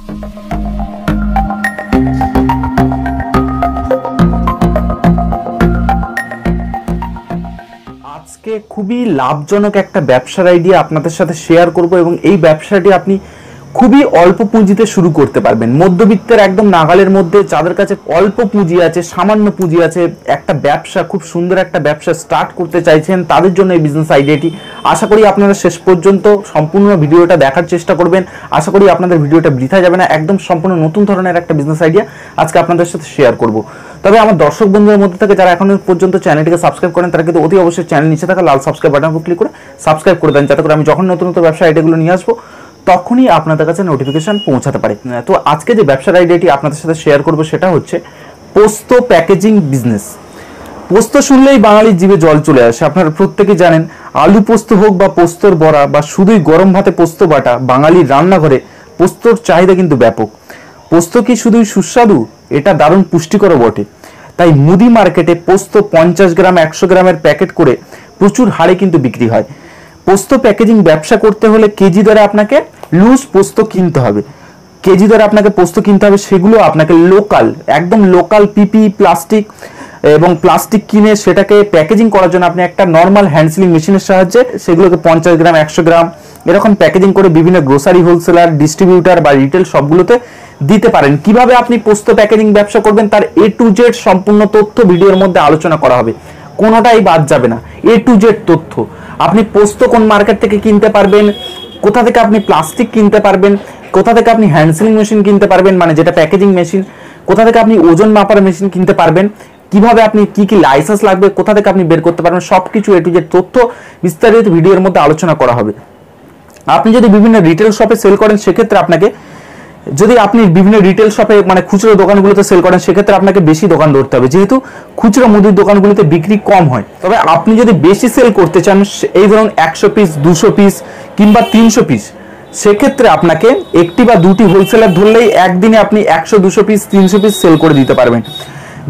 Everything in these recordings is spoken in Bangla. আজকে খুবই লাভজনক একটা ব্যবসার আইডিয়া আপনাদের সাথে শেয়ার করব এবং এই ব্যবসাটি আপনি খুবই অল্প পুঁজিতে শুরু করতে পারবেন। মধ্যবিত্তের একদম নাগালের মধ্যে যাদের কাছে অল্প পুঁজি আছে, সামান্য পুঁজি আছে, একটা ব্যবসা খুব সুন্দর একটা ব্যবসা স্টার্ট করতে চাইছেন, তাদের জন্য এই বিজনেস আইডিয়াটি। আশা করি আপনারা শেষ পর্যন্ত সম্পূর্ণ ভিডিওটা দেখার চেষ্টা করবেন। আশা করি আপনাদের ভিডিওটা বৃথা যাবে না। একদম সম্পূর্ণ নতুন ধরনের একটা বিজনেস আইডিয়া আজকে আপনাদের সাথে শেয়ার করব। তবে আমার দর্শক বন্ধুদের মধ্যে থেকে যারা এখনো পর্যন্ত চ্যানেলটিকে সাবস্ক্রাইব করেন তারা কিন্তু অতি অবশ্যই চ্যানেল নিচে থাকা লাল সাবস্ক্রাইব বাটন উপর ক্লিক করে সাবস্ক্রাইব করে দেন, যাতে করে আমি যখন নতুন নতুন ব্যবসা আইডিয়াগুলো নিয়ে আসবো তখনই আপনাদের কাছে নোটিফিকেশন পৌঁছাতে পারে। তো আজকে যে ব্যবসার আইডিয়াটি আপনাদের সাথে শেয়ার করব সেটা হচ্ছে পোস্ত প্যাকেজিং বিজনেস। পোস্ত শুনলেই বাঙালির জিভে জল চলে আসে, আপনারা প্রত্যেকেই জানেন। আলু পোস্ত হোক বা পোস্তর বড়া বা শুধুই গরম ভাতে পোস্ত বাটা, বাঙালির রান্নাঘরে পোস্তর চাহিদা কিন্তু ব্যাপক। পোস্ত কি শুধুই সুস্বাদু, এটা দারুণ পুষ্টিকর বটে। তাই মুদি মার্কেটে পোস্ত 50 গ্রাম 100 গ্রামের প্যাকেট করে প্রচুর হারে কিন্তু বিক্রি হয়। পোস্ত প্যাকেজিং ব্যবসা করতে হলে কেজি দরে আপনাকে লুজ পোস্ত কিনতে হবে। কেজি দরে আপনাকে পোস্ত কিনতে হবে, সেগুলো আপনাকে লোকাল, একদম লোকাল পিপি প্লাস্টিক এবং প্লাস্টিক কিনে সেটাকে প্যাকেজিং করার জন্য আপনি একটা নর্মাল হ্যান্ডসিলিং মেশিনের সাহায্যে সেগুলোকে 50 গ্রাম 100 গ্রাম এরকম প্যাকেজিং করে বিভিন্ন গ্রোসারি হোলসেলার, ডিস্ট্রিবিউটার বা রিটেল সবগুলোতে দিতে পারেন। কিভাবে আপনি পোস্ত প্যাকেজিং ব্যবসা করবেন তার এ টু জেড সম্পূর্ণ তথ্য ভিডিওর মধ্যে আলোচনা করা হবে, কোনোটাই বাদ যাবে না। এ টু জেড তথ্য, আপনি পোস্ত কোন মার্কেট থেকে কিনতে পারবেন, কোথা থেকে আপনি প্লাস্টিক কিনতে পারবেন, কোথা থেকে আপনি হ্যান্ডসিলিং মেশিন কিনতে পারবেন, মানে যেটা প্যাকেজিং মেশিন, কোথা থেকে আপনি ওজন মাপার মেশিন কিনতে পারবেন, কিভাবে আপনি কি কি লাইসেন্স লাগবে, কোথা থেকে আপনি বের করতে পারবেন, সব কিছু এ টু জেড তথ্য বিস্তারিত ভিডিওর মধ্যে আলোচনা করা হবে। আপনি যদি বিভিন্ন রিটেল শপে সেল করেন সেক্ষেত্রে আপনাকে, যদি আপনি বিভিন্ন রিটেল শপে মানে খুচরো দোকানগুলোতে সেল করেন সেক্ষেত্রে আপনাকে বেশি দোকান ধরতে হবে, যেহেতু খুচরো মুদির দোকানগুলোতে বিক্রি কম হয়। তবে আপনি যদি বেশি সেল করতে চান, এই ধরুন 100 পিস 200 পিস কিংবা 300 পিস, সেক্ষেত্রে আপনাকে একটি বা দুটি হোলসেলার ধরলেই একদিনে আপনি 100 200 পিস 300 পিস সেল করে দিতে পারবেন।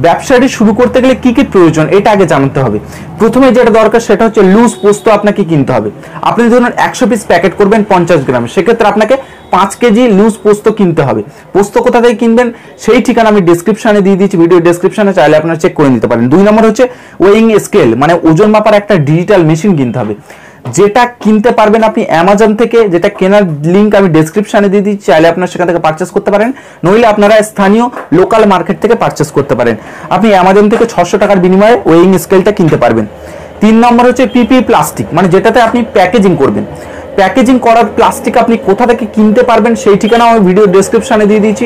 ব্যবসাটি শুরু করতে গেলে কি কি প্রয়োজন এটা আগে জানতে হবে। প্রথমে যেটা দরকার সেটা হচ্ছে লুজ পোস্ত আপনাকে কিনতে হবে। আপনি ধরুন 100 পিস প্যাকেট করবেন 50 গ্রাম, সেক্ষেত্রে আপনাকে 5 কেজি লুজ পোস্ত কিনতে হবে। পোস্ত কোথা থেকে কিনবেন সেই ঠিকানা আমি ডেসক্রিপশানে দিয়ে দিচ্ছি, ভিডিও ডেসক্রিপশানে, চাইলে আপনারা চেক করে নিতে পারেন। 2 নম্বর হচ্ছে ওয়েইং স্কেল, মানে ওজন মাপার একটা ডিজিটাল মেশিন কিনতে হবে, যেটা কিনতে পারবেন আপনি অ্যামাজন থেকে, যেটা কেনার লিঙ্ক আমি ডেসক্রিপশানে দিয়ে দিচ্ছি, চাইলে আপনারা সেখান থেকে পারচেস করতে পারেন, নইলে আপনারা স্থানীয় লোকাল মার্কেট থেকে পারচেস করতে পারেন। আপনি অ্যামাজন থেকে 600 টাকার বিনিময়ে ওয়েইং স্কেলটা কিনতে পারবেন। 3 নম্বর হচ্ছে পিপি প্লাস্টিক, মানে যেটাতে আপনি প্যাকেজিং করবেন। প্যাকেজিং করার প্লাস্টিক আপনি কোথা থেকে কিনতে পারবেন সেই ঠিকানা আমি ভিডিও ডেসক্রিপশানে দিয়ে দিয়েছি।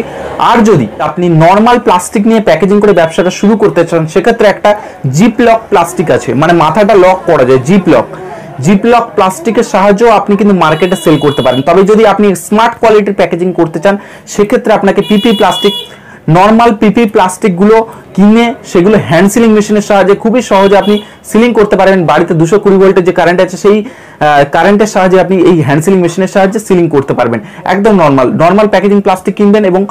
আর যদি আপনি নর্মাল প্লাস্টিক নিয়ে প্যাকেজিং করে ব্যবসাটা শুরু করতে চান সেক্ষেত্রে একটা জিপ লক প্লাস্টিক আছে, মানে মাথাটা লক করা যায়, জিপ লক। জিপলক প্লাস্টিকের সাহায্যেও আপনি কিন্তু মার্কেটে সেল করতে পারেন। তবে যদি আপনি স্মার্ট কোয়ালিটির প্যাকেজিং করতে চান সেক্ষেত্রে আপনাকে পিপি প্লাস্টিক, নর্মাল পিপি প্লাস্টিকগুলো কিনে সেগুলো হ্যান্ড সিলিং মেশিনের সাহায্যে খুবই সহজে আপনি সিলিং করতে পারবেন। বাড়িতে 220 ভোল্টের যে কারেন্ট আছে সেই কারেন্টের সাহায্যে আপনি এই হ্যান্ড সিলিং মেশিনের সাহায্যে সিলিং করতে পারবেন। একদম নর্মাল প্যাকেজিং প্লাস্টিক কিনবেন এবং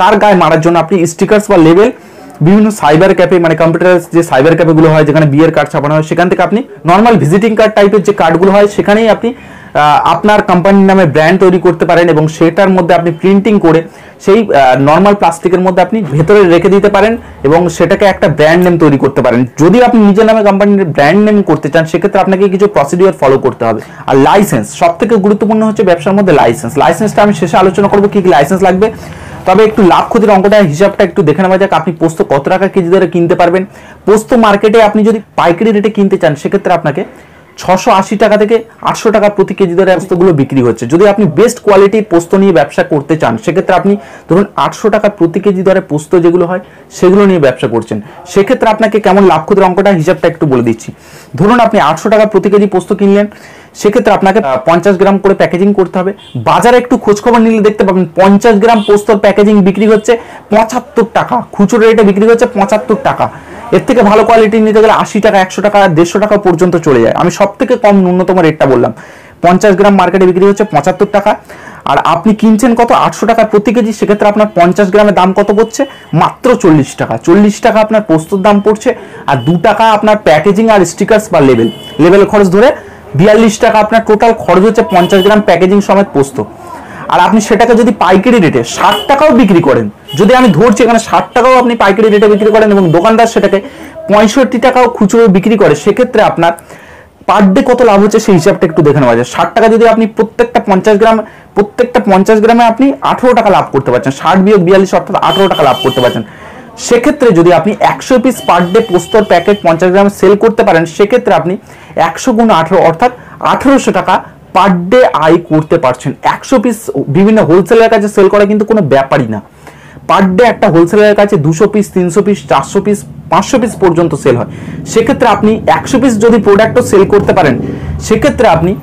তার গায়ে মারার জন্য আপনি স্টিকার্স বা লেবেল বিভিন্ন সাইবার ক্যাফে, মানে কম্পিউটার যে সাইবার ক্যাফেগুলো হয় যেখানে বিয়ের কার্ড ছাপানো হয়, সেখান থেকে আপনি নর্মাল ভিজিটিং কার্ড টাইপের যে কার্ডগুলো হয় সেখানেই আপনি আপনার কোম্পানির নামে ব্র্যান্ড তৈরি করতে পারেন এবং সেটার মধ্যে আপনি প্রিন্টিং করে সেই নর্মাল প্লাস্টিকের মধ্যে আপনি ভেতরে রেখে দিতে পারেন এবং সেটাকে একটা ব্র্যান্ড নেম তৈরি করতে পারেন। যদি আপনি নিজের নামে কোম্পানির ব্র্যান্ড নেম করতে চান সেক্ষেত্রে আপনাকে কিছু প্রসিডিওর ফলো করতে হবে। আর লাইসেন্স, সব থেকে গুরুত্বপূর্ণ হচ্ছে ব্যবসার মধ্যে লাইসেন্স। লাইসেন্সটা আমি শেষে আলোচনা করবো কী কী লাইসেন্স লাগবে। তবে একটু লাভ ক্ষতির অঙ্কটা, হিসাবটা একটু দেখে নেওয়া যাক। আপনি পোস্ত কত টাকা কেজি দরে কিনতে পারবেন। পোস্ত মার্কেটে আপনি যদি পাইকারি রেটে কিনতে চান সেক্ষেত্রে আপনাকে 680 টাকা থেকে 800 টাকা প্রতি কেজি দরে পোস্তগুলো বিক্রি হচ্ছে। যদি আপনি বেস্ট কোয়ালিটির পোস্ত নিয়ে ব্যবসা করতে চান সেক্ষেত্রে আপনি ধরুন 800 টাকা প্রতি কেজি দরে পোস্ত যেগুলো হয় সেগুলো নিয়ে ব্যবসা করছেন, সেক্ষেত্রে আপনাকে কেমন লাভ ক্ষতির অঙ্কটা হিসাবটা একটু বলে দিচ্ছি। ধরুন আপনি 800 টাকা প্রতি কেজি পোস্ত কিনলেন, সেক্ষেত্রে আপনাকে 50 গ্রাম করে প্যাকেজিং করতে হবে। বাজারে একটু খোঁজখবর নিলে দেখতে পাবেন 50 গ্রাম পোস্তর প্যাকেজিং বিক্রি হচ্ছে 75 টাকা, খুচরো রেটে বিক্রি হচ্ছে 75 টাকা। এর থেকে ভালো কোয়ালিটি নিতে গেলে 80 টাকা, 100 টাকা, 150 টাকা পর্যন্ত চলে যায়। আমি সব থেকে কম ন্যূনতম রেটটা বললাম, 50 গ্রাম মার্কেটে বিক্রি হচ্ছে 75 টাকা আর আপনি কিনছেন কত, 800 টাকা প্রতি কেজি, সেক্ষেত্রে আপনার 50 গ্রামের দাম কত পড়ছে, মাত্র 40 টাকা। 40 টাকা আপনার পোস্তর দাম পড়ছে আর 2 টাকা আপনার প্যাকেজিং আর স্টিকার্স বা লেবেল খরচ ধরে 42 টাকা আপনার টোটাল খরচ হচ্ছে 50 গ্রাম প্যাকেজিং সমেত পোস্ত। और आपनी सेटाके जदि पाइकारी रेटे 60 टाकाओ बिक्री करें जो आमि धरछि एखाने 60 टाकाओ आपनी पाइकारी रेटे बिक्री करें और दोकानदार सेटाके 65 टाकाओ खुचरो बिक्री करे से क्षेत्रे आपनार पर डे कत लाभ होच्छे सेई हिसाबटा एकटु देखे नेওয়া যায়। 60 टाका जदि आपनी प्रत्येकटा 50 ग्रामे आपनी 18 टाका लाभ करते पाরছেন 60 - 42 अर्थात 18 टाका लाभ करते पाরছেন। से क्षेत्र में यदि आपनी 100 piece per day poster packet 50 gram sell करते से क्षेत्र में आपनी 100 × 18 अर्थात 1800 टाका पर डे आय करते पारছেন। 100 पिस विभिन्न होलसेलर का सेल करा किन्तु कोनो ब्यापारी ना, पर डे एक होलसेलर का 200 पिस 300 पिस 400 पिस 500 पिस पर्यन्त सेल है। से क्षेत्र में आपनी 100 पिस यदि प्रोडक्ट सेल करते पारेन से क्षेत्र में आपनी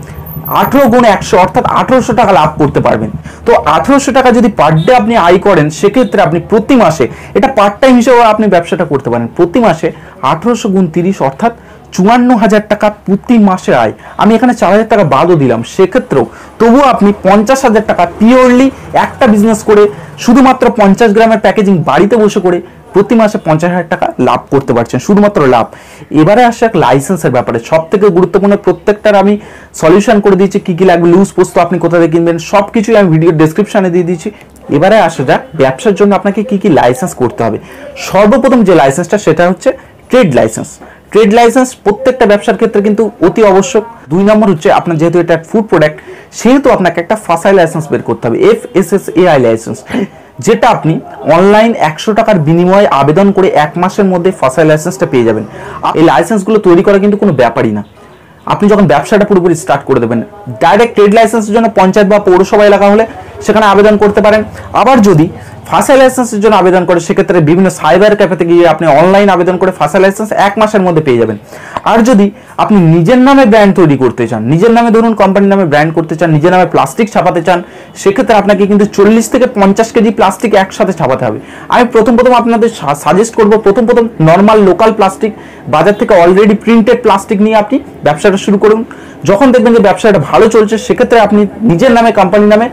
18 × 100 अर्थात 1800 टाका लाभ करते पारবেন। तो 1800 टाका যদি পার ডে আপনি আয় করেন সে ক্ষেত্রে আপনি প্রতি মাসে এটা পার্ট টাইম হিসেবে আপনি ব্যবসাটা করতে পারেন। প্রতি মাসে 1800 × 30 অর্থাৎ 54000 টাকা প্রতি মাসে আয়। আমি এখানে 4000 টাকা বাদও দিলাম সে ক্ষেত্রেও তবুও আপনি 50000 টাকা পিওরলি একটা বিজনেস করে শুধুমাত্র 50 গ্রামের প্যাকেজিং বাড়িতে বসে করে প্রতি মাসে 50000 টাকা লাভ করতে পারছেন শুধুমাত্র লাভ। এবারে আসে এক লাইসেন্সের ব্যাপারে। সবথেকে গুরুত্বপূর্ণ প্রত্যেকটার আমি সলিউশন করে দিয়েছি কি কি লাগবে, লুজ পোস্ত আপনি কোথা থেকে কিনবেন সবকিছুই আমি ভিডিও ডেসক্রিপশনে দিয়ে দিয়েছি। এবারে আসা যাক ব্যবসার জন্য আপনাকে কি কি লাইসেন্স করতে হবে। সর্বপ্রথম যে লাইসেন্সটা সেটা হচ্ছে ট্রেড লাইসেন্স। ট্রেড লাইসেন্স প্রত্যেকটা ব্যবসার ক্ষেত্রে কিন্তু অতি আবশ্যক। দুই নম্বর হচ্ছে আপনার যেহেতু এটা ফুড প্রোডাক্ট সেহেতু আপনাকে একটা ফাসাই লাইসেন্স বের করতে হবে FSSAI লাইসেন্স, যেটা আপনি অনলাইন 100 টাকার বিনিময়ে আবেদন করে এক মাসের মধ্যে ফাসাই লাইসেন্সটা পেয়ে যাবেন। এই লাইসেন্সগুলো তৈরি করা কিন্তু কোনো ব্যাপারই না। আপনি যখন ব্যবসাটা পুরোপুরি স্টার্ট করে দেবেন ডাইরেক্ট ট্রেড লাইসেন্সের জন্য পঞ্চায়েত বা পৌরসভা এলাকা হলে সেখানে আবেদন করতে পারেন। আবার যদি ফাসাই লাইসেন্সের জন্য আবেদন করে সেক্ষেত্রে বিভিন্ন সাইবার ক্যাফেতে গিয়ে আপনি অনলাইন আবেদন করে ফাসাই লাইসেন্স এক মাসের মধ্যে পেয়ে যাবেন। আর যদি আপনি নিজের নামে ব্র্যান্ড তৈরি করতে চান, নিজের নামে ধরুন কোম্পানির নামে ব্র্যান্ড করতে চান, নিজের নামে প্লাস্টিক ছাপাতে চান সেক্ষেত্রে আপনাকে কিন্তু 40 থেকে 50 কেজি প্লাস্টিক একসাথে ছাপাতে হবে। আমি প্রথম আপনাদের সাজেস্ট করবো প্রথম নর্মাল লোকাল প্লাস্টিক বাজার থেকে অলরেডি প্রিন্টেড প্লাস্টিক নিয়ে আপনি ব্যবসাটা শুরু করুন। যখন দেখবেন যে ব্যবসাটা ভালো চলছে সেক্ষেত্রে আপনি নিজের নামে কোম্পানির নামে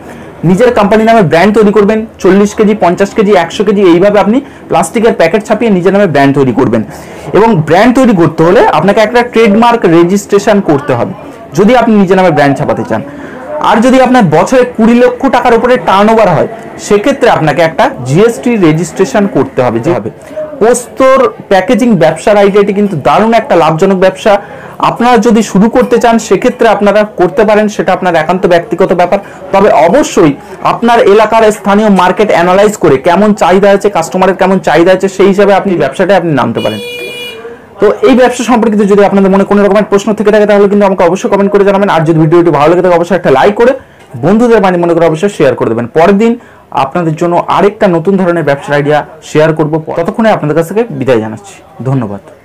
ব্র্যান্ড তৈরি করবেন। 40 কেজি 50 কেজি 100 কেজি এইভাবে আপনি প্লাস্টিকের প্যাকেট ছাপিয়ে নিজের নামে ব্র্যান্ড তৈরি করবেন। এবং ব্র্যান্ড তৈরি করতে হলে আপনাকে একটা ট্রেডমার্ক রেজিস্ট্রেশন করতে হবে যদি আপনি নিজের নামে ব্র্যান্ড ছাপাতে চান। আর যদি আপনার বছরে 20 লক্ষ টাকার উপরে টার্নওভার হয় সেক্ষেত্রে আপনাকে একটা GST রেজিস্ট্রেশন করতে হবে। যেভাবে পোস্তর প্যাকেজিং ব্যবসার আইডিয়াটি কিন্তু দারুণ একটা লাভজনক ব্যবসা। আপনারা যদি শুরু করতে চান সেক্ষেত্রে আপনারা করতে পারেন, সেটা আপনার একান্ত ব্যক্তিগত ব্যাপার। তবে অবশ্যই আপনার এলাকার স্থানীয় মার্কেট অ্যানালাইজ করে কেমন চাহিদা আছে, কাস্টমারের কেমন চাহিদা আছে সেই হিসাবে আপনি ব্যবসাটায় আপনি নামতে পারেন। তো এই ব্যবসা সম্পর্কিত যদি আপনাদের মনে কোনো রকমের প্রশ্ন থেকে থাকে তাহলে কিন্তু আমাকে অবশ্যই কমেন্ট করে জানাবেন। আর যদি ভিডিওটি ভালো লাগে তাহলে অবশ্যই একটা লাইক করে বন্ধুদের মানে মনে করে অবশ্যই শেয়ার করে দেবেন। পরের দিন আপনাদের জন্য আরেকটা নতুন ধরনের ব্যবসার আইডিয়া শেয়ার করব। ততক্ষণে আপনাদের কাছ থেকে বিদায় জানাচ্ছি। ধন্যবাদ।